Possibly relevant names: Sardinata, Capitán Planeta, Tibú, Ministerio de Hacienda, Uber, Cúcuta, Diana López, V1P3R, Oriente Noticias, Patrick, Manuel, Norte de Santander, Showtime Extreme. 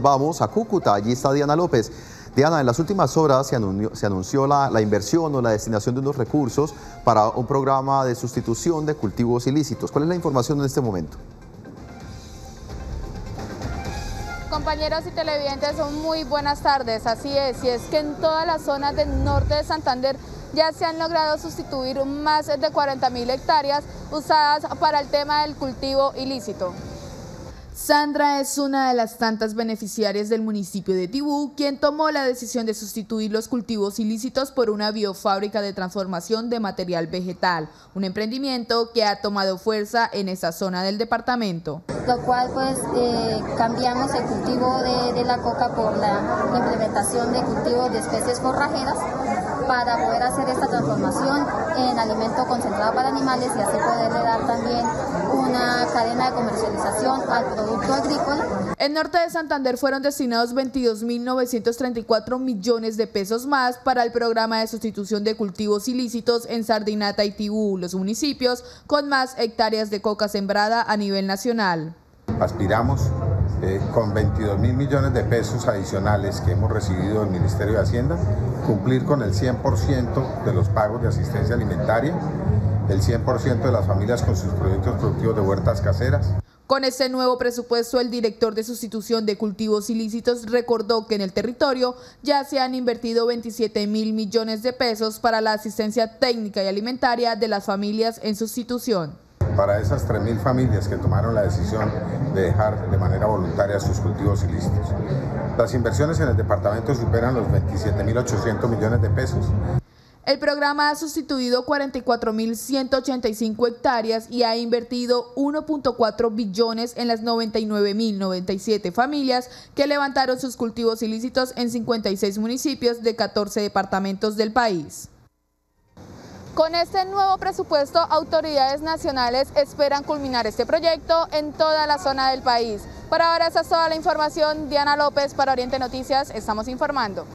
Vamos a Cúcuta, allí está Diana López. Diana, en las últimas horas se anunció la inversión o la destinación de unos recursos para un programa de sustitución de cultivos ilícitos. ¿Cuál es la información en este momento? Compañeros y televidentes, muy buenas tardes. Así es, y es que en todas las zonas del norte de Santander ya se han logrado sustituir más de 40.000 hectáreas usadas para el tema del cultivo ilícito. Sandra es una de las tantas beneficiarias del municipio de Tibú, quien tomó la decisión de sustituir los cultivos ilícitos por una biofábrica de transformación de material vegetal, un emprendimiento que ha tomado fuerza en esa zona del departamento. Lo cual pues cambiamos el cultivo de la coca por la implementación de cultivos de especies forrajeras para poder hacer esta transformación en alimento concentrado para animales y así poderle dar también una cadena de comercialización al producto agrícola. En Norte de Santander fueron destinados 22.934 millones de pesos más para el programa de sustitución de cultivos ilícitos en Sardinata y Tibú, los municipios con más hectáreas de coca sembrada a nivel nacional. Aspiramos con 22.000 millones de pesos adicionales que hemos recibido del Ministerio de Hacienda, cumplir con el 100% de los pagos de asistencia alimentaria, el 100% de las familias con sus proyectos productivos de huertas caseras. Con este nuevo presupuesto, el director de sustitución de cultivos ilícitos recordó que en el territorio ya se han invertido 27.000 millones de pesos para la asistencia técnica y alimentaria de las familias en sustitución. Para esas 3.000 familias que tomaron la decisión de dejar de manera voluntaria sus cultivos ilícitos. Las inversiones en el departamento superan los 27.800 millones de pesos. El programa ha sustituido 44.185 hectáreas y ha invertido 1.4 billones en las 99.097 familias que levantaron sus cultivos ilícitos en 56 municipios de 14 departamentos del país. Con este nuevo presupuesto, autoridades nacionales esperan culminar este proyecto en toda la zona del país. Por ahora, esa es toda la información. Diana López para Oriente Noticias, estamos informando.